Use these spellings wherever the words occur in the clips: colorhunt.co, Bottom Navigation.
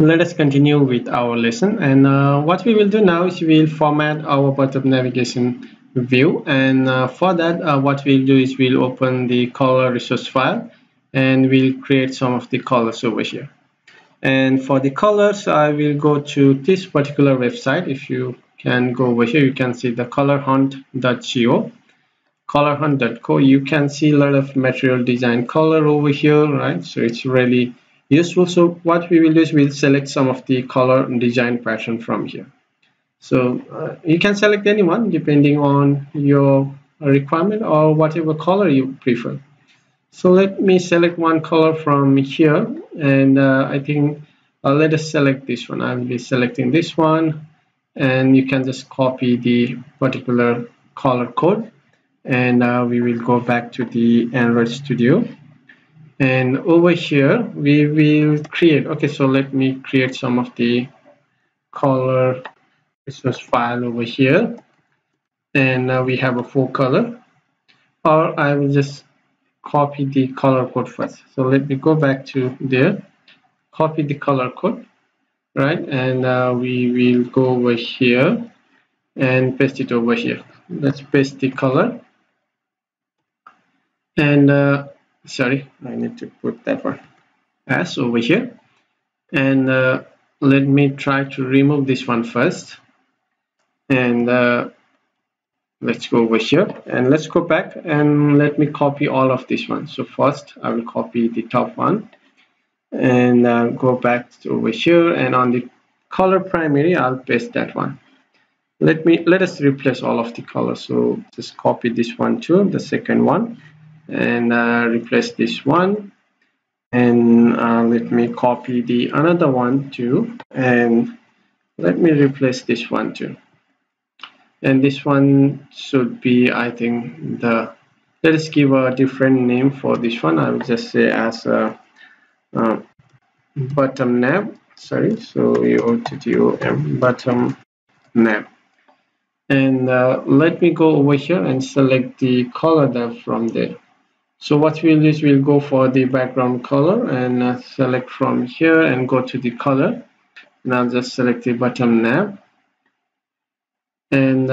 Let us continue with our lesson, and what we will do now is we will format our bottom navigation view, and for that what we'll do is we'll open the color resource file and we'll create some of the colors over here. And for the colors, I will go to this particular website. If you can go over here, you can see the colorhunt.co, colorhunt.co. You can see a lot of material design color over here, right? So it's really useful. So what we will do is we'll select some of the color design pattern from here. So you can select anyone depending on your requirement or whatever color you prefer. So let me select one color from here, and I think let us select this one. I will be selecting this one, and you can just copy the particular color code, and we will go back to the Android Studio. And over here we will create, okay, so let me create some of the color resource file over here, and we have a full color, or I will just copy the color code first. So let me go back to there, copy the color code, right, and we will go over here and paste it over here. Let's paste the color, and sorry, I need to put that one as over here, and let me try to remove this one first, and let's go over here and let's go back and let me copy all of this one. So first I will copy the top one and go back to over here, and on the color primary I'll paste that one. Let us replace all of the colors. So just copy this one too, the second one, and replace this one, and let me copy the another one too, and let me replace this one too, and this one should be, I think, the, let us give a different name for this one. I will just say as a bottom nav, sorry, so BOTTOM, bottom nav. And let me go over here and select the color nav from there. So what we'll do is we'll go for the background color and select from here and go to the color. And I'll just select the bottom nav. And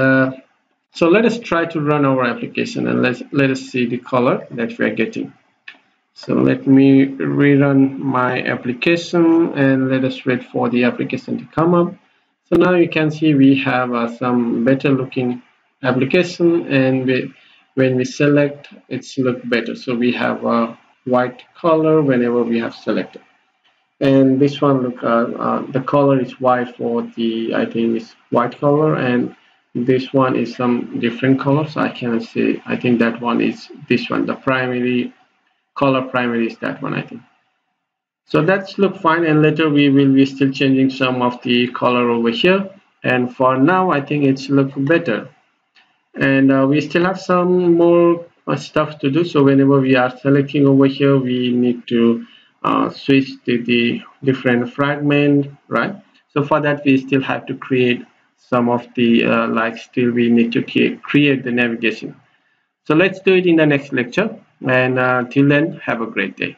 so let us try to run our application, and let us see the color that we are getting. So let me rerun my application, and let us wait for the application to come up. So now you can see we have some better looking application, and when we select, it's look better. So we have a white color whenever we have selected, and this one, look, the color is white for the, I think it's white color, and this one is some different colors. I cannot see. I think that one is this one. The primary color primary is that one, I think. So that's look fine, and later we will be still changing some of the color over here, and for now I think it's look better. And we still have some more stuff to do. So whenever we are selecting over here, we need to switch to the different fragment, right? So for that we still have to create some of the we need to create the navigation. So let's do it in the next lecture, and till then, have a great day.